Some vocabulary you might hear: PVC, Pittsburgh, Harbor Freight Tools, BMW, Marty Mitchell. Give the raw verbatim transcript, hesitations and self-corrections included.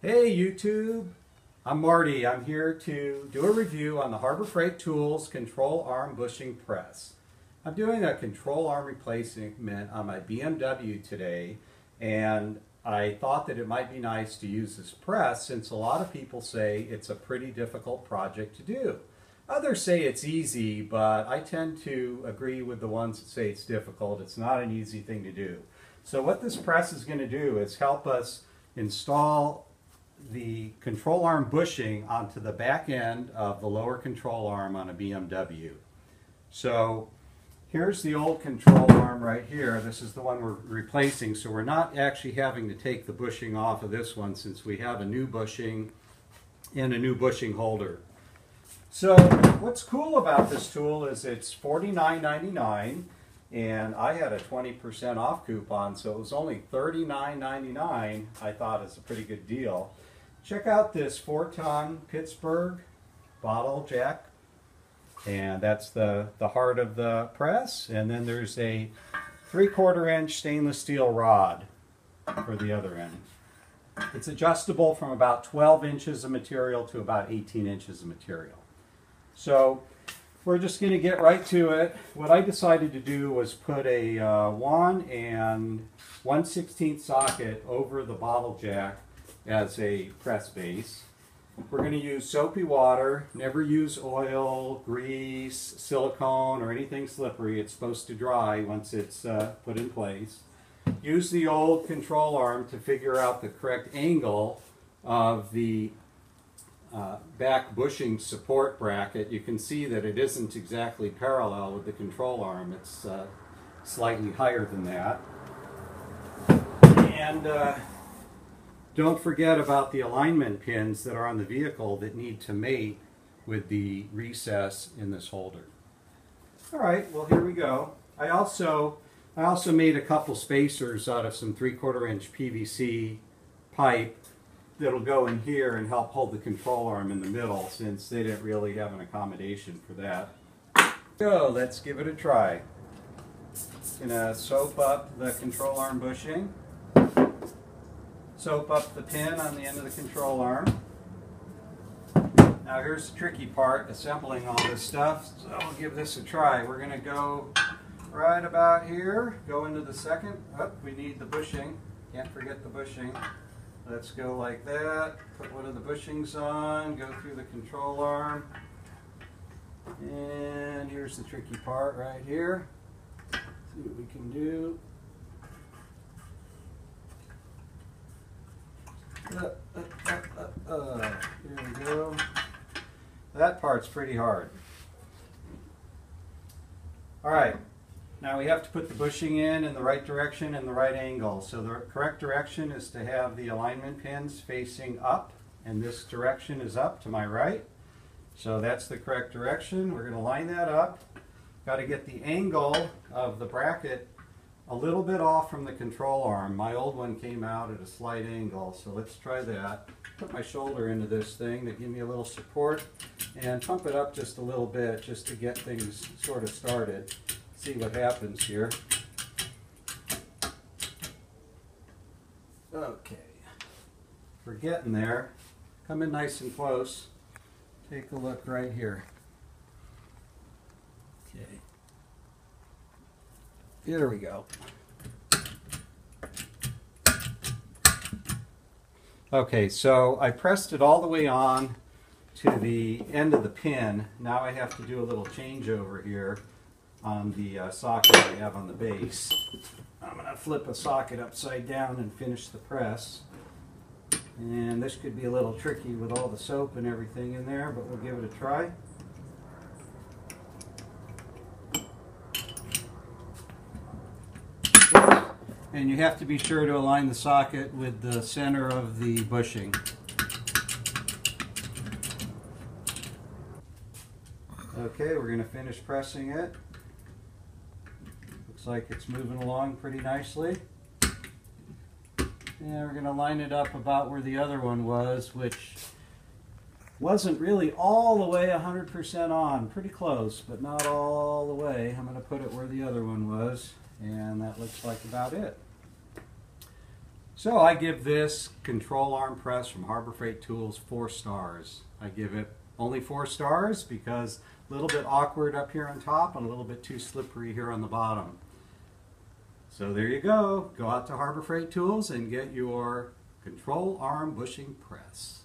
Hey YouTube, I'm Marty. I'm here to do a review on the Harbor Freight Tools control arm bushing press. I'm doing a control arm replacement on my B M W today, and I thought that it might be nice to use this press since a lot of people say it's a pretty difficult project to do. Others say it's easy, but I tend to agree with the ones that say it's difficult. It's not an easy thing to do. So what this press is going to do is help us install the control arm bushing onto the back end of the lower control arm on a B M W. So here's the old control arm right here. This is the one we're replacing, so we're not actually having to take the bushing off of this one since we have a new bushing and a new bushing holder. So what's cool about this tool is it's forty-nine ninety-nine, and I had a twenty percent off coupon, so it was only thirty-nine ninety-nine. I thought it's a pretty good deal. Check out this four-ton Pittsburgh bottle jack, and that's the, the heart of the press. And then there's a three-quarter inch stainless steel rod for the other end. It's adjustable from about twelve inches of material to about eighteen inches of material. So we're just going to get right to it. What I decided to do was put a uh, one and one sixteenth socket over the bottle jack as a press base. We're going to use soapy water. Never use oil, grease, silicone, or anything slippery. It's supposed to dry once it's uh, put in place. Use the old control arm to figure out the correct angle of the uh, back bushing support bracket. You can see that it isn't exactly parallel with the control arm. It's uh, slightly higher than that. And uh, don't forget about the alignment pins that are on the vehicle that need to mate with the recess in this holder. All right, well, here we go. I also I also made a couple spacers out of some three-quarter inch P V C pipe that'll go in here and help hold the control arm in the middle, since they didn't really have an accommodation for that. So let's give it a try. Gonna soap up the control arm bushing. Soap up the pin on the end of the control arm. Now here's the tricky part, assembling all this stuff. So I'll give this a try. We're gonna go right about here, go into the second. Oh, we need the bushing. Can't forget the bushing. Let's go like that. Put one of the bushings on, go through the control arm. And here's the tricky part right here. See what we can do. Uh, uh, uh, uh, uh. Here we go. That part's pretty hard. All right. Now we have to put the bushing in in the right direction and the right angle. So the correct direction is to have the alignment pins facing up, and this direction is up to my right. So that's the correct direction. We're going to line that up. Got to get the angle of the bracket a little bit off from the control arm. My old one came out at a slight angle, so let's try that. Put my shoulder into this thing to give me a little support and pump it up just a little bit just to get things sort of started. See what happens here. Okay, we're getting there. Come in nice and close. Take a look right here. Okay. Here we go. Okay, so I pressed it all the way on to the end of the pin. Now I have to do a little changeover here on the uh, socket I have on the base. I'm going to flip a socket upside down and finish the press. And this could be a little tricky with all the soap and everything in there, but we'll give it a try. And you have to be sure to align the socket with the center of the bushing. Okay, we're going to finish pressing it. Looks like it's moving along pretty nicely. And we're going to line it up about where the other one was, which wasn't really all the way one hundred percent on. Pretty close, but not all the way. I'm going to put it where the other one was, and that looks like about it. So I give this control arm press from Harbor Freight Tools four stars. I give it only four stars because a little bit awkward up here on top and a little bit too slippery here on the bottom. So there you go. Go out to Harbor Freight Tools and get your control arm bushing press.